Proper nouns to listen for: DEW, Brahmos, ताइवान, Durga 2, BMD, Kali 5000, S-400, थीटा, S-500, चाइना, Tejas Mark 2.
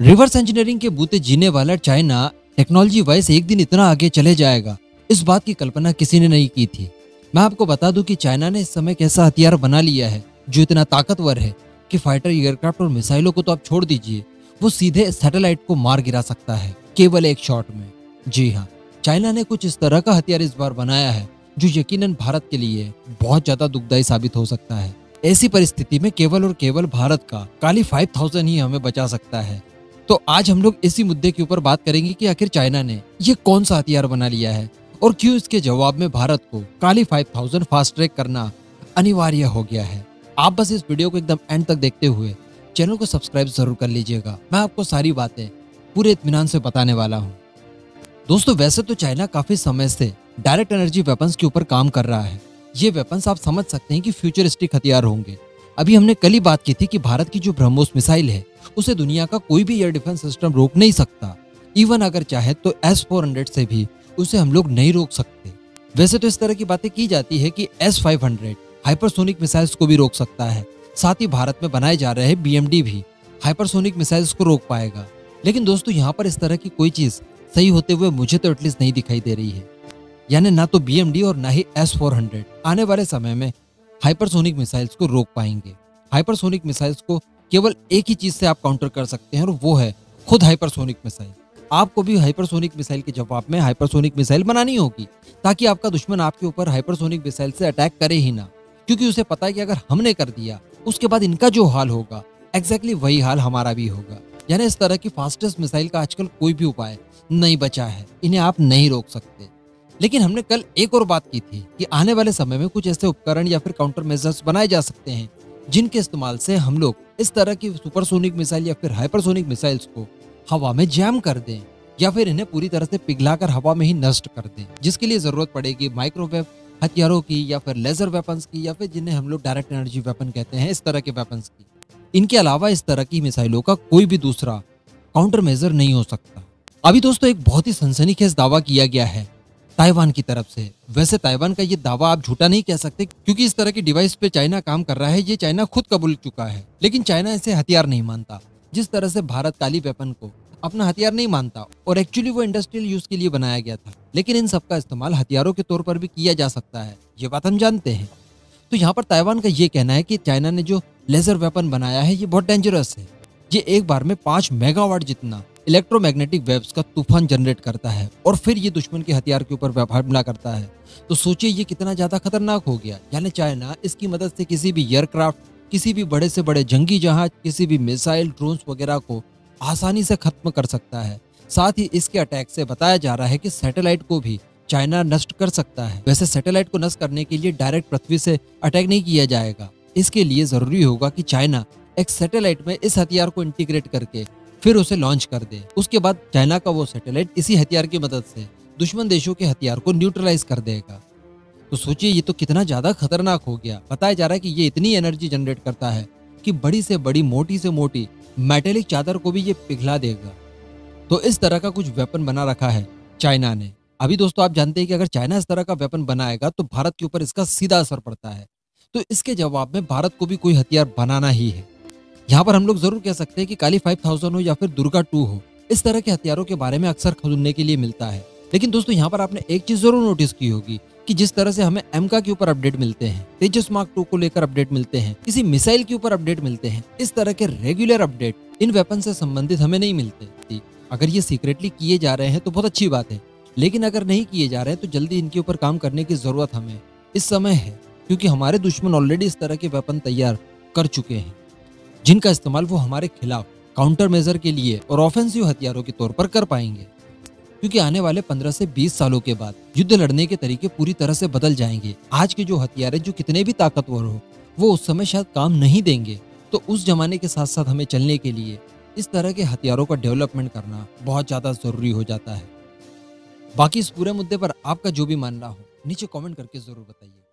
Reverse engineering के बूते जीने वाला चाइना टेक्नोलॉजी वाइज एक दिन इतना आगे चले जाएगा, इस बात की कल्पना किसी ने नहीं की थी। मैं आपको बता दूं कि चाइना ने इस समय कैसा हथियार बना लिया है जो इतना ताकतवर है कि फाइटर एयरक्राफ्ट और मिसाइलों को तो आप छोड़ दीजिए, वो सीधे सैटेलाइट को मार गिरा सकता है केवल एक शॉट में। जी हाँ, चाइना ने कुछ इस तरह का हथियार इस बार बनाया है जो यकीनन भारत के लिए बहुत ज्यादा दुखदायी साबित हो सकता है। ऐसी परिस्थिति में केवल और केवल भारत का काली 5000 ही हमें बचा सकता है। तो आज हम लोग इसी मुद्दे के ऊपर बात करेंगे कि आखिर चाइना ने ये कौन सा हथियार बना लिया है और क्यों इसके जवाब में भारत को काली 5000 फास्ट ट्रैक करना अनिवार्य हो गया है। आप बस इस वीडियो को एकदम एंड तक देखते हुए चैनल को सब्सक्राइब जरूर कर लीजिएगा। मैं आपको सारी बातें पूरे इत्मीनान से बताने वाला हूँ। दोस्तों, वैसे तो चाइना काफी समय से डायरेक्ट एनर्जी वेपन्स के ऊपर काम कर रहा है। ये वेपन्स आप समझ सकते हैं कि फ्यूचरिस्टिक हथियार होंगे। अभी हमने कल ही बात की थी कि भारत की जो ब्रह्मोस मिसाइल है उसे दुनिया का कोई भी एयर डिफेंस सिस्टम रोक नहीं सकता। इवन अगर चाहे तो S-400 से भी उसे हम लोग नहीं रोक सकते। वैसे तो इस तरह की बातें की जाती है कि S-500 हाइपरसोनिक मिसाइल्स को भी रोक सकता है। साथ ही भारत में बनाए जा रहे BMD भी हाइपरसोनिक मिसाइल्स को रोक पाएगा। लेकिन दोस्तों, यहाँ पर इस तरह की कोई चीज सही होते हुए मुझे तो एटलीस्ट नहीं दिखाई दे रही है। यानी ना तो BMD और ना ही S-400 आने वाले समय में हाइपरसोनिक मिसाइल्स को रोक पाएंगे। हाइपरसोनिक मिसाइल्स को केवल एक ही चीज से आप काउंटर कर सकते हैं और वो है खुद हाइपरसोनिक मिसाइल। आपको भी हाइपरसोनिक मिसाइल के जवाब में हाइपरसोनिक मिसाइल बनानी होगी ताकि आपका दुश्मन आपके ऊपर हाइपरसोनिक मिसाइल से अटैक करे ही ना, क्योंकि उसे पता है कि अगर हमने कर दिया उसके बाद इनका जो हाल होगा एग्जैक्टली वही हाल हमारा भी होगा। यानी इस तरह की फास्टेस्ट मिसाइल का आजकल कोई भी उपाय नहीं बचा है, इन्हें आप नहीं रोक सकते। लेकिन हमने कल एक और बात की थी कि आने वाले समय में कुछ ऐसे उपकरण या फिर काउंटर मेजर्स बनाए जा सकते हैं जिनके इस्तेमाल से हम लोग इस तरह की सुपरसोनिक मिसाइल या फिर हाइपरसोनिक मिसाइल्स को हवा में जैम कर दें या फिर इन्हें पूरी तरह से पिघलाकर हवा में ही नष्ट कर दें, जिसके लिए जरूरत पड़ेगी माइक्रोवेव हथियारों की या फिर लेजर वेपन्स की या फिर जिन्हें हम लोग डायरेक्ट एनर्जी वेपन कहते हैं, इस तरह के वेपन्स की। इनके अलावा इस तरह की मिसाइलों का कोई भी दूसरा काउंटर मेजर नहीं हो सकता। अभी दोस्तों, एक बहुत ही सनसनीखेज दावा किया गया है ताइवान की तरफ से। वैसे ताइवान का ये दावा आप झूठा नहीं कह सकते क्योंकि इस तरह की डिवाइस पे चाइना काम कर रहा है, ये चाइना खुद कबूल चुका है। लेकिन चाइना इसे हथियार नहीं मानता, जिस तरह से भारत काली वेपन को अपना हथियार नहीं मानता और एक्चुअली वो इंडस्ट्रियल यूज के लिए बनाया गया था, लेकिन इन सबका इस्तेमाल हथियारों के तौर पर भी किया जा सकता है, ये बात हम जानते हैं। तो यहाँ पर ताइवान का ये कहना है कि चाइना ने जो लेजर वेपन बनाया है ये बहुत डेंजरस है। ये एक बार में 5 मेगावाट जितना इलेक्ट्रोमैग्नेटिक वेव्स का तूफान जनरेट करता है और फिर ये दुश्मन के हथियार के ऊपर हमला करता है। तो सोचिए ये कितना ज्यादा खतरनाक हो गया। यानी चाइना इसकी मदद से किसी भी एयरक्राफ्ट, किसी भी बड़े से बड़े जंगी जहाज, किसी भी मिसाइल, ड्रोन्स वगैरह को आसानी से खत्म कर सकता है। साथ ही इसके अटैक से बताया जा रहा है कि सैटेलाइट को भी चाइना नष्ट कर सकता है। वैसे सैटेलाइट को नष्ट करने के लिए डायरेक्ट पृथ्वी से अटैक नहीं किया जाएगा, इसके लिए जरूरी होगा कि चाइना एक सैटेलाइट में इस हथियार को इंटीग्रेट करके फिर उसे लॉन्च कर दे। उसके बाद चाइना का वो सैटेलाइट इसी हथियार की मदद से दुश्मन देशों के हथियार को न्यूट्रलाइज कर देगा। तो सोचिए ये तो कितना ज्यादा खतरनाक हो गया। बताया जा रहा है कि ये इतनी एनर्जी जनरेट करता है कि बड़ी से बड़ी, मोटी से मोटी मेटेलिक चादर को भी ये पिघला देगा। तो इस तरह का कुछ वेपन बना रखा है चाइना ने। अभी दोस्तों, आप जानते हैं कि अगर चाइना इस तरह का वेपन बनाएगा तो भारत के ऊपर इसका सीधा असर पड़ता है। तो इसके जवाब में भारत को भी कोई हथियार बनाना ही है। यहाँ पर हम लोग जरूर कह सकते हैं कि काली 5000 हो या फिर दुर्गा 2 हो, इस तरह के हथियारों के बारे में अक्सर सुनने के लिए मिलता है। लेकिन दोस्तों, यहाँ पर आपने एक चीज जरूर नोटिस की होगी कि जिस तरह से हमें एमका के ऊपर अपडेट मिलते हैं, तेजस मार्क 2 को लेकर अपडेट मिलते हैं, किसी मिसाइल के ऊपर अपडेट मिलते हैं, इस तरह के रेगुलर अपडेट इन वेपन से संबंधित हमें नहीं मिलते। अगर ये सीक्रेटली किए जा रहे हैं तो बहुत अच्छी बात है, लेकिन अगर नहीं किए जा रहे हैं तो जल्दी इनके ऊपर काम करने की जरूरत हमें इस समय है, क्योंकि हमारे दुश्मन ऑलरेडी इस तरह के वेपन तैयार कर चुके हैं जिनका इस्तेमाल वो हमारे खिलाफ काउंटर मेजर के लिए और ऑफेंसिव हथियारों के तौर पर कर पाएंगे। क्योंकि आने वाले 15 से 20 सालों के बाद युद्ध लड़ने के तरीके पूरी तरह से बदल जाएंगे। आज के जो हथियार है, जो कितने भी ताकतवर हो, वो उस समय शायद काम नहीं देंगे। तो उस जमाने के साथ साथ हमें चलने के लिए इस तरह के हथियारों का डेवलपमेंट करना बहुत ज्यादा जरूरी हो जाता है। बाकी इस पूरे मुद्दे पर आपका जो भी मानना हो नीचे कॉमेंट करके जरूर बताइए।